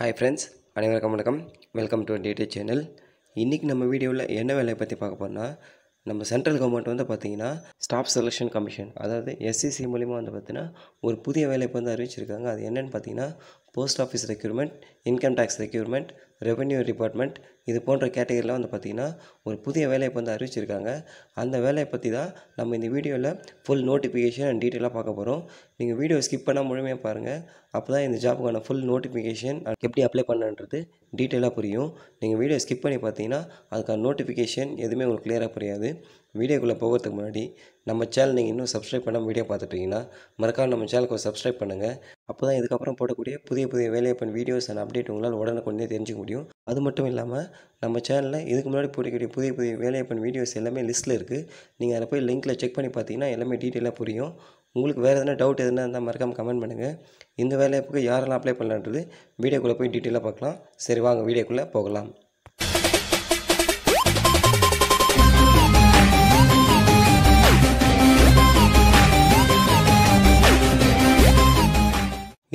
Hi friends, welcome to DEO channel. இன்னைக்கு நம்ம வீடியோல என்ன வேலைய பத்தி பார்க்க போறோம்னா நம்ம சென்ட்ரல் கவர்மெண்ட் வந்து பாத்தீங்கன்னா ஸ்டாஃப் செலெக்ஷன் கமிஷன் அதாவது SCC மூலமா வந்து பாத்தீங்கன்னா ஒரு புதிய வேலைய பத்தி அறிவிச்சிருக்காங்க. அது என்னன்னு பாத்தீங்கன்னா post office recruitment, income tax recruitment, revenue department இது போன்ற கேட்டகரியில வந்து பாத்தீங்கன்னா ஒரு புதிய வேலைய பத்தி அறிவிச்சிருக்காங்க. அந்த வேலைய பத்தி தான் நம்ம இந்த வீடியோல full notification and detail-ஆ பார்க்க போறோம். நீங்க வீடியோ skip பண்ணாம முழுமையா பாருங்க. அப்பதான் இந்த ஜாபுக்கான full notification எப்படி அப்ளை பண்ணனும்ன்றது டீடைலா புரியும். நீங்க வீடியோ skip பண்ணி பாத்தீங்கன்னா அதுக்கான notification எதுமே உங்களுக்கு clear-ஆ புரியாது. வீடியோக்குள்ள போகிறதுக்கு முன்னாடி நம்ம சேனல் நீங்க இன்னும் subscribe பண்ணாம வீடியோ பார்த்துட்டு இருக்கீங்கன்னா மறக்காம நம்ம சேனலுக்கு subscribe பண்ணுங்க. அப்பதான் இதுக்கு அப்புறம் போடக்கூடிய புதிய வேலையப்பன் வீடியோஸ் and update உங்களால உடனே கொண்டே தெரிஞ்சுக்க முடியும். அது மட்டும் இல்லாம நம்ம சேனல்ல இதுக்கு முன்னாடி போடக்கூடிய புதிய வேலையப்பன் வீடியோஸ் எல்லாமே லிஸ்ட்ல இருக்கு. நீங்க அத போய் லிங்க்ல செக் பண்ணி பாத்தீங்கன்னா எல்லாமே டீடைலா புரியும். உங்களுக்கு வேற ஏதாவது டவுட் எதுனா இருந்தா மறக்காம கமெண்ட் பண்ணுங்க. இந்த வேலையப்புக்கு யாரெல்லாம் அப்ளை பண்ணலாம்ன்றது வீடியோக்குள்ள போய் டீடைலா பார்க்கலாம். சரி வாங்க வீடியோக்குள்ள போகலாம்.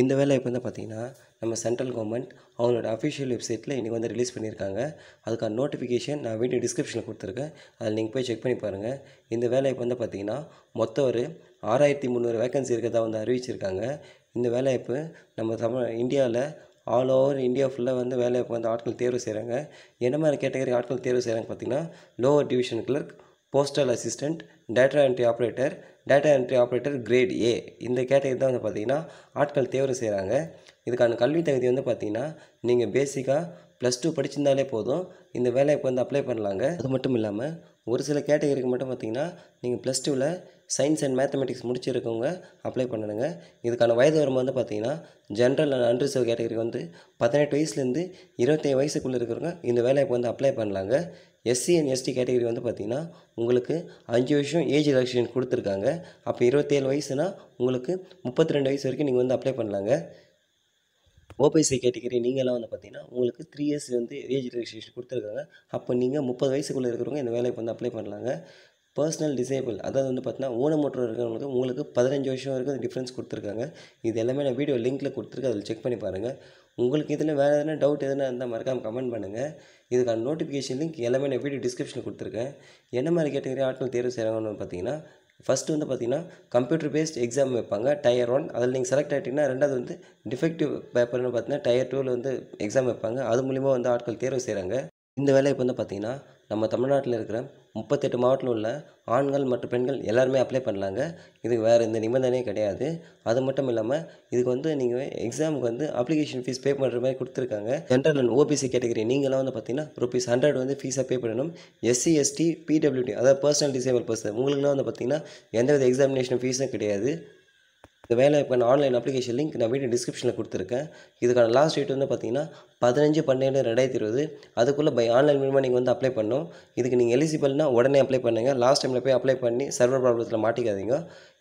இந்த வேலை இப்போ வந்து பாத்தீங்கன்னா நம்ம சென்ட்ரல் கவர்மெண்ட் அவங்களோட ஆபீஷியல் வெப்சைட்ல இன்னைக்கு வந்து ரிலீஸ் பண்ணிருக்காங்க. அதுக்கான நோட்டிஃபிகேஷன் நான் வீடியோ டிஸ்கிரிப்ஷன்ல கொடுத்திருக்கேன். அத நீங்க போய் செக் பண்ணி பாருங்க. இந்த வேலை இப்போ வந்து பாத்தீங்கன்னா மொத்தம் ஒரு 6300 வேகன்சி இருக்கதா வந்து அறிவிச்சிருக்காங்க. இந்த வேலை இப்போ நம்ம இந்தியால ஆல் ஓவர் இந்தியா ஃபுல்லா வந்து வேலை இப்போ வந்து ஆட்கள் தேர்வு செய்றாங்க. என்ன மாதிரி கேட்டகரி ஆட்கள் தேர்வு செய்றாங்க பாத்தீங்கன்னா lower division clerk, postal assistant, data entry operator grade A இந்த கேட்டகரி தான் வந்து பாத்தீங்கன்னா ஆட்கள் தேர்வு செய்றாங்க. இதுக்கான கல்வி தகுதி வந்து பாத்தீங்கன்னா நீங்க பேசிக்கா +2 படிச்சிருந்தாலே போதும் இந்த வேலைக்கு வந்து அப்ளை பண்ணலாங்க. அது மட்டும் இல்லாம ஒரு சில கேட்டகரிக்கு மட்டும் பாத்தீங்கன்னா நீங்க +2ல சயின்ஸ் and மேத்தமேட்டிக்ஸ் முடிச்சிருக்கவங்க அப்ளை பண்ணனுங்க. இதுக்கான வயது வரம்பு வந்து பாத்தீங்கன்னா ஜெனரல் and அன்ரிசர்வ் கேட்டகரி வந்து 18 வயசுல இருந்து 25 வயசுக்குள்ள இருக்கவங்க இந்த வேலைக்கு வந்து அப்ளை பண்ணலாங்க. SC and ST கேட்டகரி வந்து பாத்தீங்கன்னா உங்களுக்கு 5 வருஷம் ஏஜ் ரிடக்ஷன் கொடுத்திருக்காங்க. அப்ப 27 வயசுனா உங்களுக்கு 32 வயசு வரைக்கும் நீங்க வந்து அப்ளை பண்ணலாங்க. OBC கேட்டகரி நீங்கலாம் வந்து பாத்தீங்கன்னா உங்களுக்கு 3 இயர்ஸ் வந்து ஏஜ் ரிடக்ஷன் கொடுத்திருக்காங்க. அப்ப நீங்க 30 வயசுக்குள்ள இருக்கறவங்க இந்த வேலைக்கு வந்து அப்ளை பண்ணலாங்க. பர்சனல் டிசேபிள் அதாவது வந்து பார்த்தா ஊனமுற்றோர் இருக்கவங்களுக்கு உங்களுக்கு 15 வருஷம் வரைக்கும் டிஃபரன்ஸ் கொடுத்திருக்காங்க. இது எல்லாமே நான் வீடியோ லிங்க்ல கொடுத்திருக்கேன். அத செக் பண்ணி பாருங்க. உங்களுக்கு இதெல்லாம் வேற ஏதாவது டவுட் எதுனா இருந்தா மறக்காம கமெண்ட் பண்ணுங்க. இதுக்கான நோட்டிஃபிகேஷன் லிங்க் எல்லாமே நான் வீடியோ டிஸ்கிரிப்ஷன்ல கொடுத்திருக்கேன். என்ன மாதிரி கேட்டகரி ஆட்கள் தேர்வு செய்றாங்கன்னு பாத்தீங்கன்னா ஃபர்ஸ்ட் வந்து பாத்தீங்கன்னா கம்ப்யூட்டர் பேஸ்ட் எக்ஸாம் வைப்பாங்க டயர் 1. அதில் நீங்க செலக்ட் ஆயிட்டீங்கன்னா ரெண்டாவது வந்து டிஃபெக்டிவ் பேப்பர்னு பார்த்தீங்கன்னா டயர் 2ல வந்து எக்ஸாம் வைப்பாங்க. அது மூலமா வந்து ஆட்கள் தேர்வு செய்றாங்க. இந்த வேலைக்கு வந்து பாத்தீங்கன்னா நம்ம தமிழ்நாட்டுல இருக்கிற 38 மாவட்டத்துல உள்ள ஆண்கள் மற்றும் பெண்கள் எல்லாரும் அப்ளை பண்ணலாங்க. இதுக்கு வேற எந்த நிபந்தனையும் கிடையாது. அது மட்டும் இல்லாம இதுக்கு வந்து நீங்க எக்ஸாமுக்கு வந்து அப்ளிகேஷன் ஃபீஸ் பே பண்ற மாதிரி கொடுத்திருக்காங்க. ஜெனரல் and OBC கேட்டகரி நீங்கலாம் வந்து பாத்தீங்கன்னா ₹100 வந்து ஃபீஸா பே பண்ணணும். SC ST PWD அதாவது பர்சனல் டிசேபிள் பர்சன் உங்களுக்குலாம் வந்து பாத்தீங்கன்னா எந்தவித எக்ஸாமினேஷன் ஃபீஸும் கிடையாது. இந்த வேலைக்கான ஆன்லைன் அப்ளிகேஷன் லிங்க் நான் வீடியோ டிஸ்கிரிப்ஷன்ல கொடுத்திருக்கேன். இதுக்கான லாஸ்ட் டேட் வந்து பாத்தீங்கன்னா 15/12/2020 அதுக்குள்ள பை ஆன்லைன் மூலமா நீங்க வந்து அப்ளை பண்ணனும். இதுக்கு நீங்க எலிஜிபிள்னா உடனே அப்ளை பண்ணுங்க. லாஸ்ட் டைம்ல போய் அப்ளை பண்ணி சர்வர் ப்ராப்ளத்துல மாட்டிக்காதீங்க.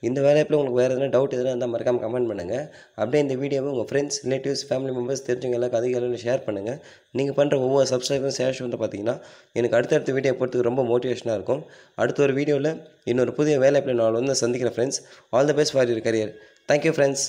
இந்த வேலைக்குள்ள உங்களுக்கு வேற ஏதாவது டவுட் எதுனா இருந்தா மறக்காம கமெண்ட் பண்ணுங்க. அப்படியே இந்த வீடியோவை உங்க ஃப்ரெண்ட்ஸ், ரிலேட்டிவ்ஸ், ஃபேமிலி மெம்பர்ஸ் தெரிஞ்சவங்க எல்லாருக்கும் அதிக அளவுல ஷேர் பண்ணுங்க. நீங்க பண்ற ஒவ்வொரு சப்ஸ்கிரைபும் ஷேர் வந்து பாத்தீங்கன்னா எனக்கு அடுத்த வீடியோ போடுறதுக்கு ரொம்ப மோட்டிவேஷனா இருக்கும். அடுத்த ஒரு வீடியோல இன்னொரு புதிய வேலைக்குள்ள நான் வந்து சந்திக்கிறேன் friends. All the best for your career. Thank you friends.